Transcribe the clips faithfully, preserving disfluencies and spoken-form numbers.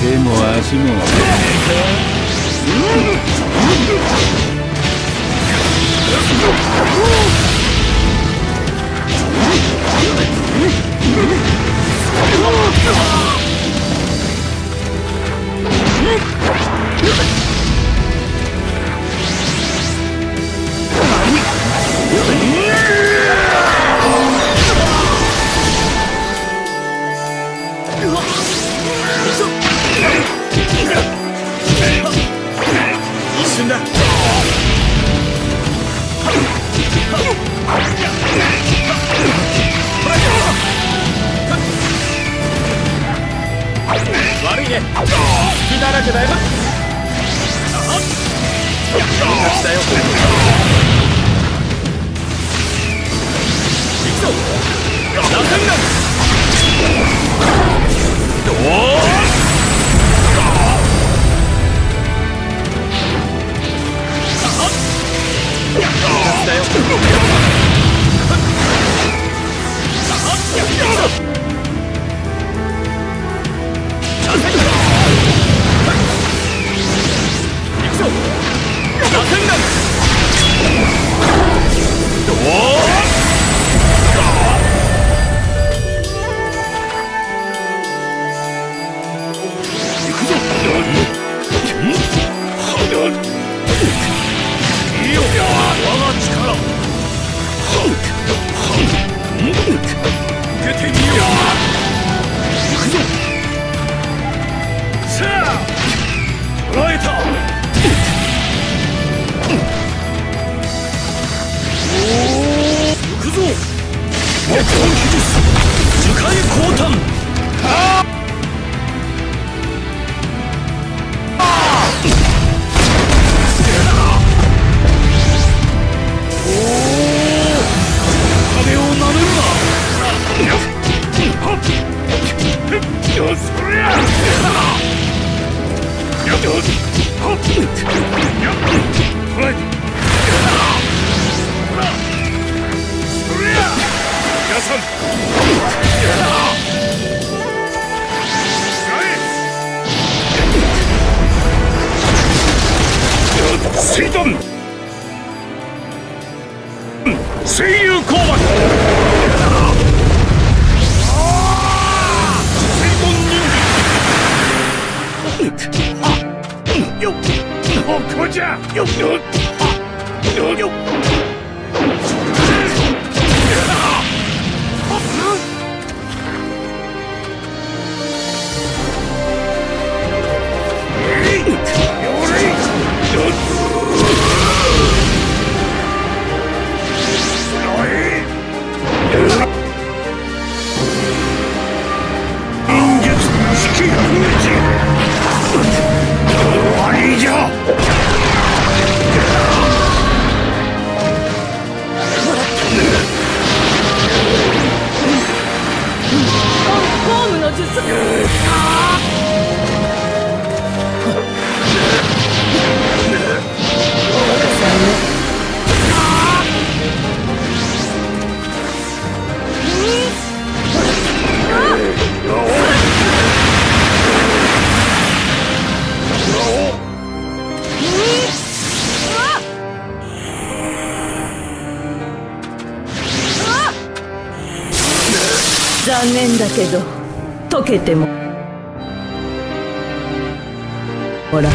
手も足も 残念だけど溶けてもほら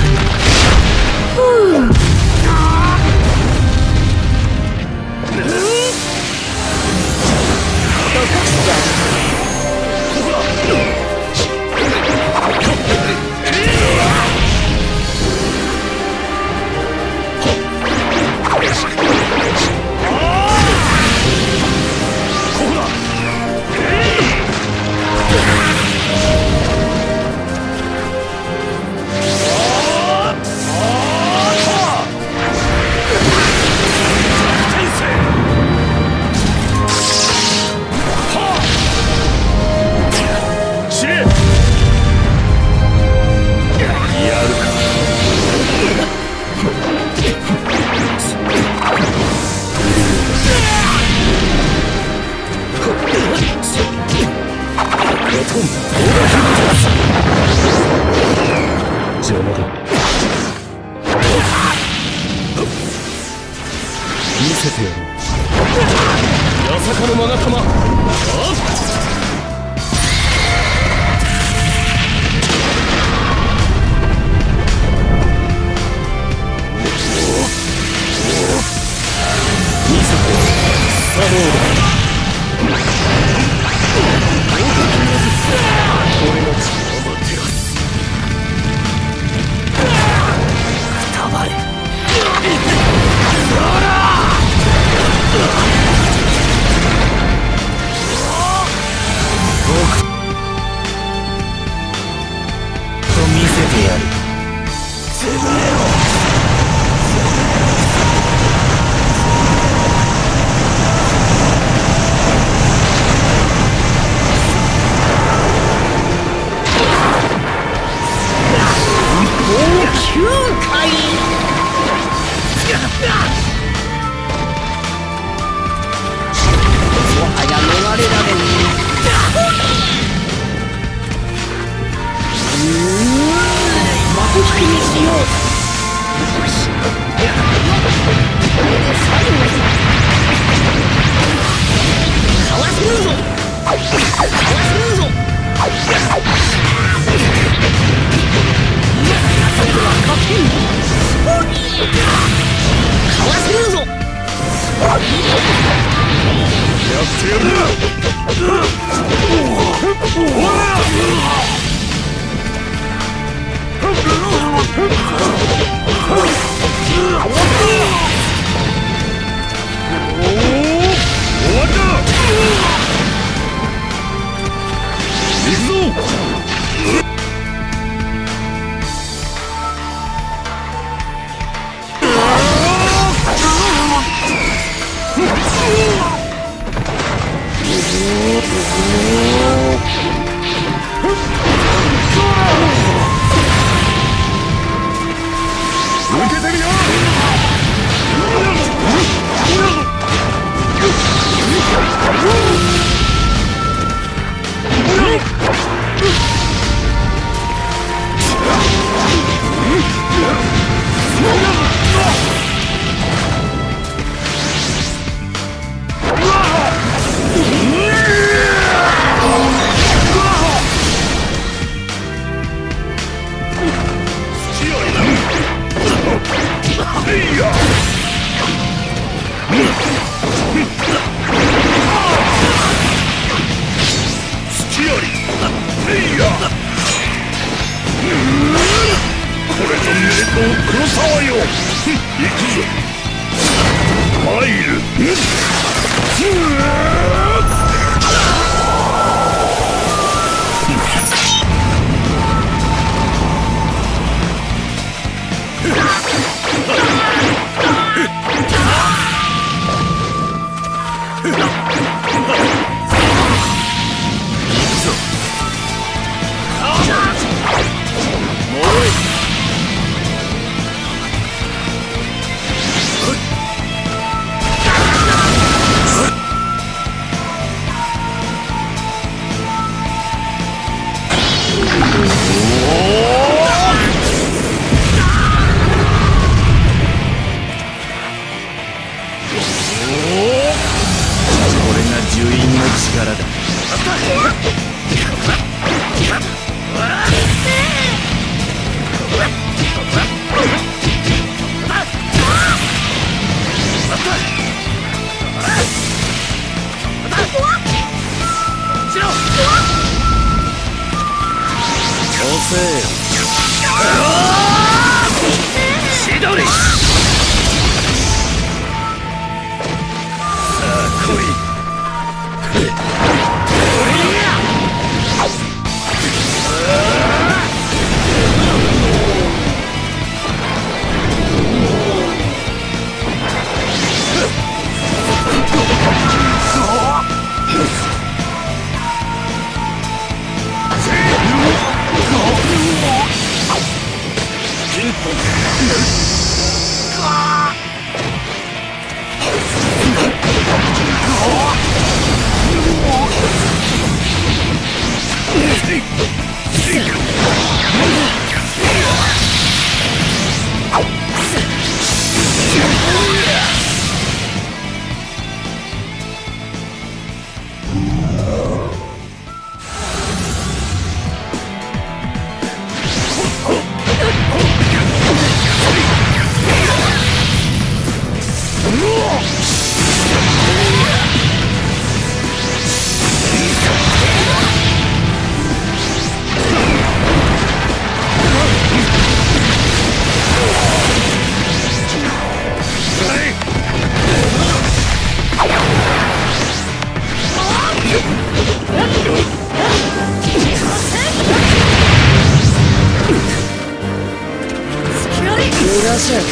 なし、死ねっ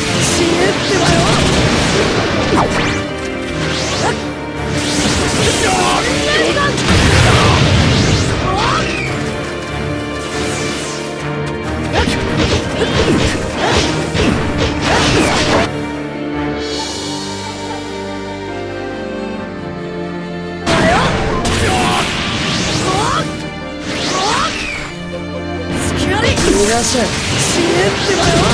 てばよ。逃がし、死ねってばよ。